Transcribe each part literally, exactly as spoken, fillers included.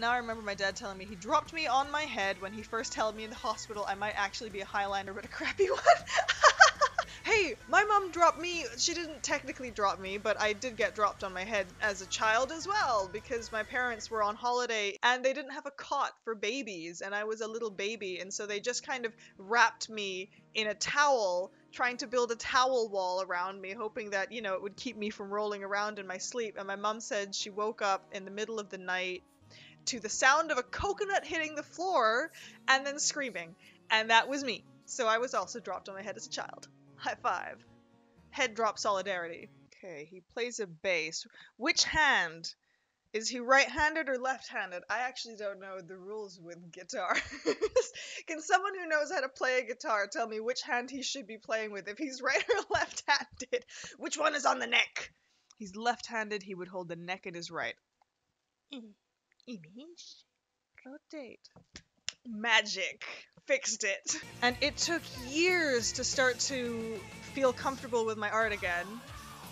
now I remember my dad telling me he dropped me on my head when he first held me in the hospital. I might actually be a Highlander, but a crappy one. Hey, my mom dropped me. She didn't technically drop me, but I did get dropped on my head as a child as well, because my parents were on holiday and they didn't have a cot for babies, and I was a little baby, and so they just kind of wrapped me in a towel, trying to build a towel wall around me, hoping that, you know, it would keep me from rolling around in my sleep. And my mom said she woke up in the middle of the night to the sound of a coconut hitting the floor and then screaming, and that was me. So I was also dropped on my head as a child. High five. Head drop solidarity. Okay, he plays a bass. Which hand? Is he right-handed or left-handed? I actually don't know the rules with guitars. Can someone who knows how to play a guitar tell me which hand he should be playing with, if he's right or left-handed? Which one is on the neck? He's left-handed, he would hold the neck in his right. Image. Rotate. Magic fixed it. And it took years to start to feel comfortable with my art again,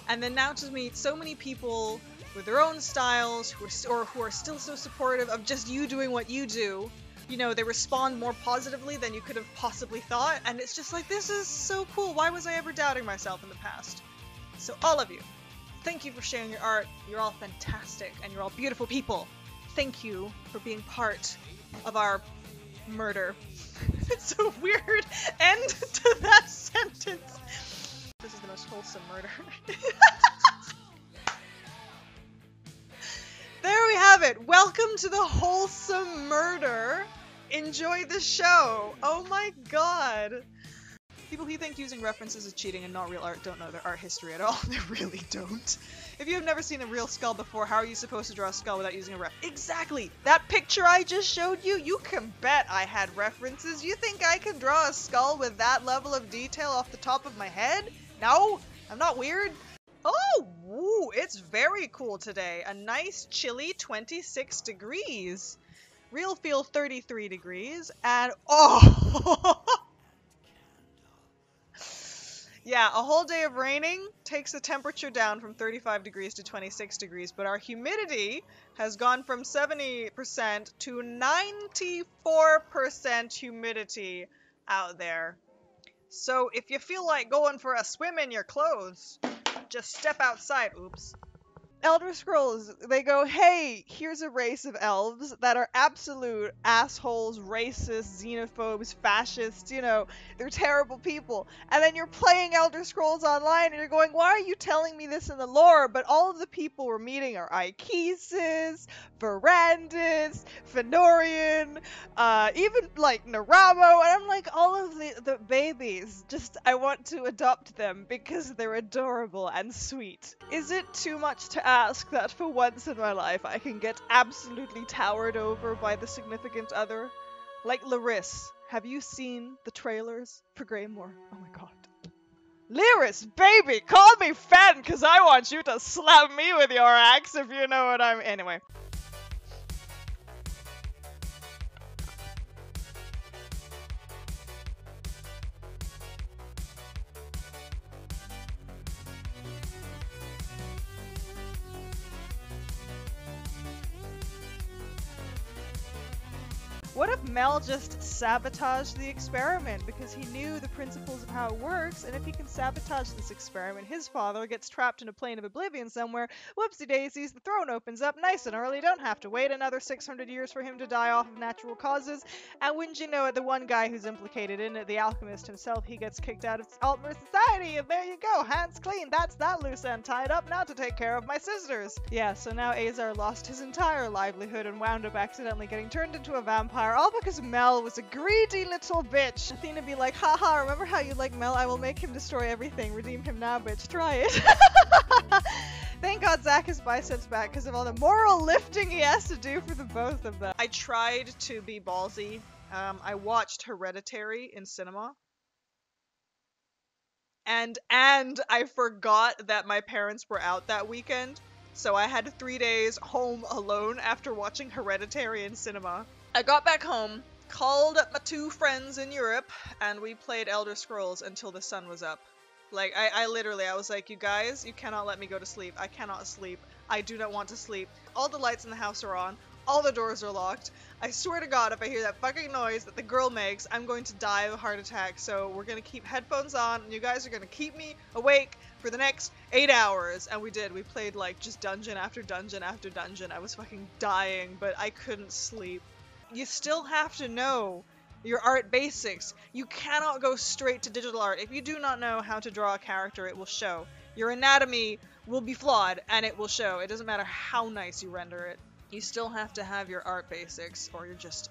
and then now to meet so many people with their own styles who are, or who are still so supportive of just you doing what you do. You know, they respond more positively than you could have possibly thought, and it's just like, this is so cool. Why was I ever doubting myself in the past? So all of you, thank you for sharing your art. You're all fantastic and you're all beautiful people. Thank you for being part of our murder. It's a weird end to that sentence. This is the most wholesome murder. There we have it. Welcome to the wholesome murder. Enjoy the show. Oh my god. People who think using references is cheating and not real art don't know their art history at all. They really don't. If you have never seen a real skull before, how are you supposed to draw a skull without using a ref? Exactly! That picture I just showed you, you can bet I had references. You think I can draw a skull with that level of detail off the top of my head? No, I'm not weird. Oh, woo, it's very cool today. A nice chilly twenty-six degrees. Real feel thirty-three degrees. And oh! Yeah, a whole day of raining takes the temperature down from thirty-five degrees to twenty-six degrees, but our humidity has gone from seventy percent to ninety-four percent humidity out there. So if you feel like going for a swim in your clothes, just step outside. Oops. Elder Scrolls, they go, hey, here's a race of elves that are absolute assholes, racists, xenophobes, fascists, you know, they're terrible people. And then you're playing Elder Scrolls Online and you're going, why are you telling me this in the lore? But all of the people we're meeting are Ikesis, Verandis, Fenorian, uh, even like Naramo, and I'm like, all of the, the babies, just, I want to adopt them because they're adorable and sweet. Is it too much to ask? ask that for once in my life I can get absolutely towered over by the significant other? Like Liris, have you seen the trailers for Greymoor? Oh my god. Liris, baby, call me Fen, because I want you to slap me with your axe if you know what I'm- anyway. What if Mel just sabotaged the experiment because he knew the principles of how it works, and if he can sabotage this experiment, his father gets trapped in a plane of oblivion somewhere, whoopsie daisies, the throne opens up nice and early, don't have to wait another six hundred years for him to die off of natural causes, and wouldn't you know it, the one guy who's implicated in it, the alchemist himself, he gets kicked out of Altmer society, and there you go, hands clean, that's that loose end tied up, now to take care of my sisters. Yeah, so now Azar lost his entire livelihood and wound up accidentally getting turned into a vampire, all because Mel was a greedy little bitch. Athena be like, haha, remember how you like Mel? I will make him destroy everything. Redeem him now, bitch. Try it. Thank God Zach has biceps back because of all the moral lifting he has to do for the both of them. I tried to be ballsy. Um, I watched Hereditary in cinema. And, and I forgot that my parents were out that weekend. So I had three days home alone after watching Hereditary in cinema. I got back home, called up my two friends in Europe, and we played Elder Scrolls until the sun was up. Like, I, I literally, I was like, you guys, you cannot let me go to sleep. I cannot sleep. I do not want to sleep. All the lights in the house are on. All the doors are locked. I swear to God, if I hear that fucking noise that the girl makes, I'm going to die of a heart attack. So we're going to keep headphones on, and you guys are going to keep me awake for the next eight hours. And we did. We played, like, just dungeon after dungeon after dungeon. I was fucking dying, but I couldn't sleep. You still have to know your art basics. You cannot go straight to digital art. If you do not know how to draw a character, it will show. Your anatomy will be flawed, and it will show. It doesn't matter how nice you render it. You still have to have your art basics, or you're just